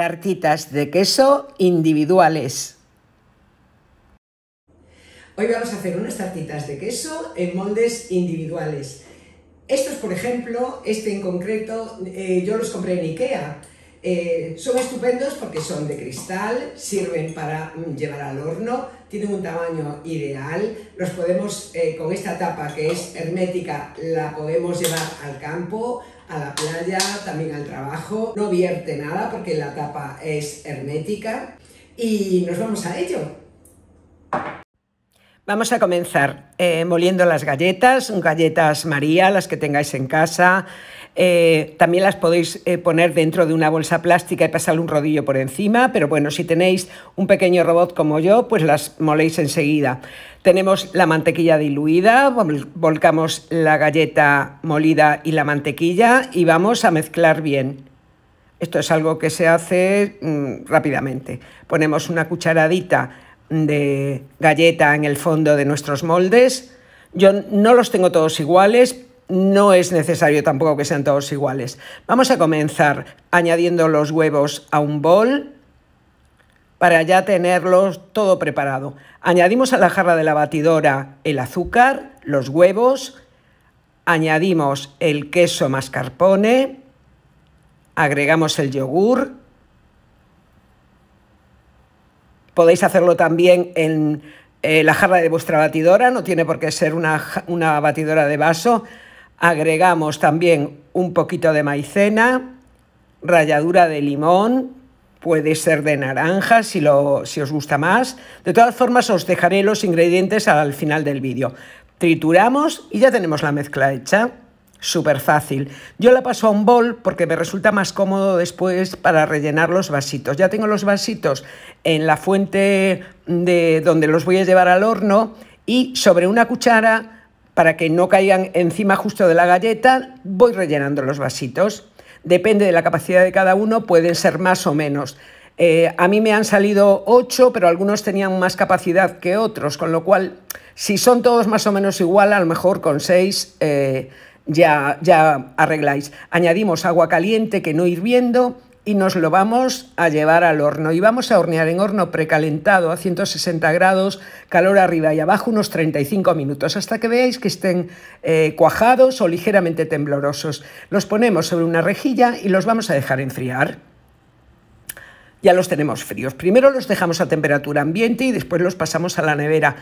tartitas de queso individuales. Hoy vamos a hacer unas tartitas de queso en moldes individuales. Estos, por ejemplo, este en concreto, yo los compré en IKEA. Son estupendos porque son de cristal, sirven para llevar al horno, tienen un tamaño ideal, los podemos, con esta tapa que es hermética, la podemos llevar al campo, a la playa, también al trabajo, no vierte nada porque la tapa es hermética y nos vamos a ello. Vamos a comenzar moliendo las galletas, galletas María, las que tengáis en casa. También las podéis poner dentro de una bolsa plástica y pasar un rodillo por encima, pero bueno, si tenéis un pequeño robot como yo, pues las moléis enseguida. Tenemos la mantequilla diluida, volcamos la galleta molida y la mantequilla y vamos a mezclar bien. Esto es algo que se hace rápidamente. Ponemos una cucharadita de galleta en el fondo de nuestros moldes. Yo no los tengo todos iguales, no es necesario tampoco que sean todos iguales. Vamos a comenzar añadiendo los huevos a un bol para ya tenerlos todo preparado. Añadimos a la jarra de la batidora el azúcar, los huevos, añadimos el queso mascarpone, agregamos el yogur. Podéis hacerlo también en la jarra de vuestra batidora, no tiene por qué ser una batidora de vaso. Agregamos también un poquito de maicena, ralladura de limón, puede ser de naranja si os gusta más. De todas formas, os dejaré los ingredientes al final del vídeo. Trituramos y ya tenemos la mezcla hecha. Súper fácil. Yo la paso a un bol porque me resulta más cómodo después para rellenar los vasitos. Ya tengo los vasitos en la fuente de donde los voy a llevar al horno y sobre una cuchara, para que no caigan encima justo de la galleta, voy rellenando los vasitos. Depende de la capacidad de cada uno, pueden ser más o menos. A mí me han salido 8, pero algunos tenían más capacidad que otros, con lo cual, si son todos más o menos igual, a lo mejor con 6... Ya arregláis. Añadimos agua caliente que no hirviendo y nos lo vamos a llevar al horno. Y vamos a hornear en horno precalentado a 160 grados, calor arriba y abajo, unos 35 minutos, hasta que veáis que estén cuajados o ligeramente temblorosos. Los ponemos sobre una rejilla y los vamos a dejar enfriar. Ya los tenemos fríos. Primero los dejamos a temperatura ambiente y después los pasamos a la nevera.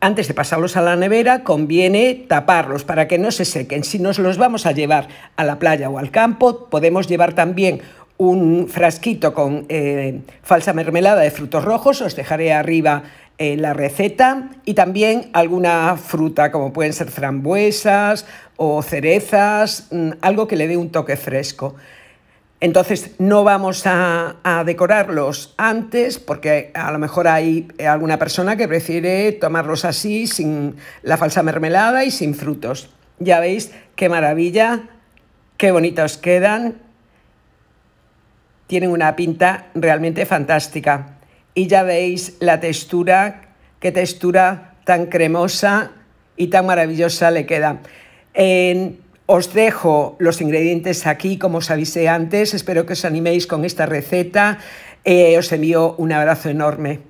Antes de pasarlos a la nevera conviene taparlos para que no se sequen. Si nos los vamos a llevar a la playa o al campo, podemos llevar también un frasquito con falsa mermelada de frutos rojos. Os dejaré arriba la receta y también alguna fruta, como pueden ser frambuesas o cerezas, algo que le dé un toque fresco. Entonces no vamos a decorarlos antes porque a lo mejor hay alguna persona que prefiere tomarlos así, sin la falsa mermelada y sin frutos. Ya veis qué maravilla, qué bonitos quedan. Tienen una pinta realmente fantástica. Y ya veis la textura, qué textura tan cremosa y tan maravillosa le queda. Os dejo los ingredientes aquí, como os avisé antes. Espero que os animéis con esta receta. Os envío un abrazo enorme.